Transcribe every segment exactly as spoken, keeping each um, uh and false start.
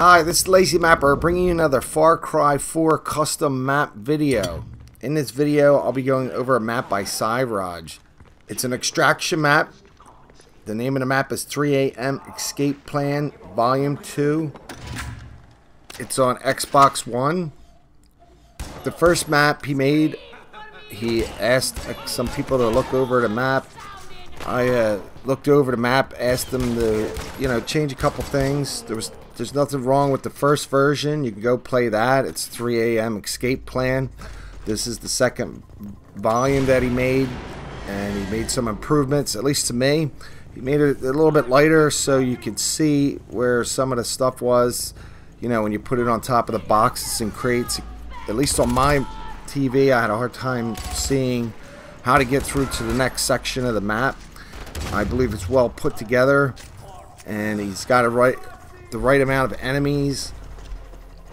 Hi, this is Lazy Mapper bringing you another Far Cry four custom map video. In this video, I'll be going over a map by CyRog. It's an extraction map. The name of the map is three A M Escape Plan Volume two. It's on Xbox One. The first map he made, he asked some people to look over the map. I uh, looked over the map, asked them to, you know, change a couple things. There was, there's nothing wrong with the first version. You can go play that. It's three A M Escape Plan. This is the second volume that he made, and he made some improvements, at least to me. He made it a little bit lighter so you could see where some of the stuff was. You know, when you put it on top of the boxes and crates, at least on my T V, I had a hard time seeing how to get through to the next section of the map. I believe it's well put together, and he's got a right, the right amount of enemies.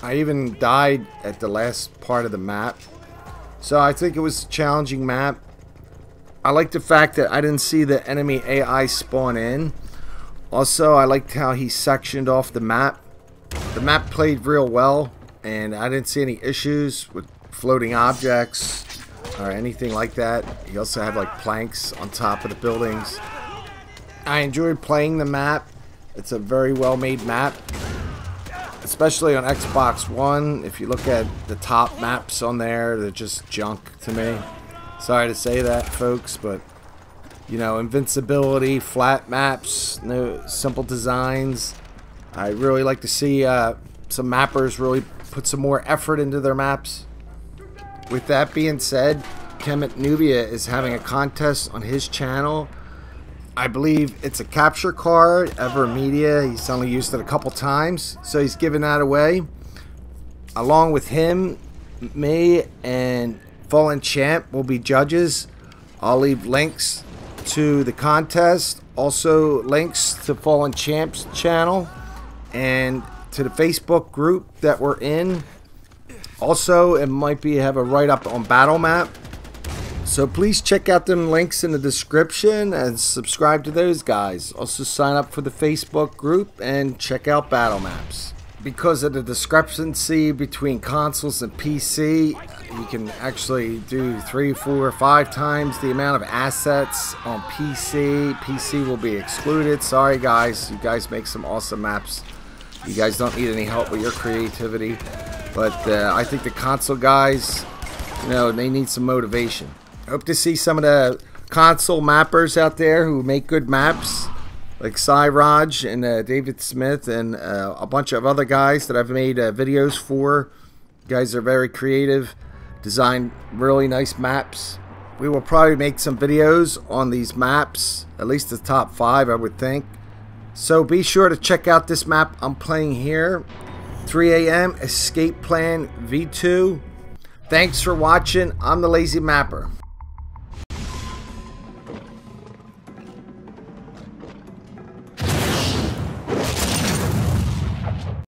I even died at the last part of the map, so I think it was a challenging map. I like the fact that I didn't see the enemy A I spawn in. Also, I liked how he sectioned off the map. The map played real well, and I didn't see any issues with floating objects or anything like that. You also have like planks on top of the buildings. I enjoyed playing the map. It's a very well made map, especially on Xbox One. If you look at the top maps on there, they're just junk to me. Sorry to say that, folks, but you know, invincibility, flat maps, no simple designs. I really like to see uh, some mappers really put some more effort into their maps. With that being said, Kemet Nubia is having a contest on his channel. I believe it's a capture card, Ever Media. He's only used it a couple times, so he's giving that away. Along with him, me and Fallen Champ will be judges. I'll leave links to the contest, also links to Fallen Champ's channel and to the Facebook group that we're in. Also, it might be have a write-up on battlemap, so please check out them links in the description and subscribe to those guys. Also, sign up for the Facebook group and check out battlemaps. Because of the discrepancy between consoles and P C, you can actually do three, four, five times the amount of assets on P C. P C will be excluded. Sorry, guys. You guys make some awesome maps. You guys don't need any help with your creativity. But uh, I think the console guys, you know, they need some motivation. I hope to see some of the console mappers out there who make good maps, like CyRog and uh, David Smith and uh, a bunch of other guys that I've made uh, videos for. You guys are very creative, design really nice maps. We will probably make some videos on these maps, at least the top five, I would think. So be sure to check out this map I'm playing here. three A M Escape Plan V two. Thanks for watching. I'm the Lazy Mapper.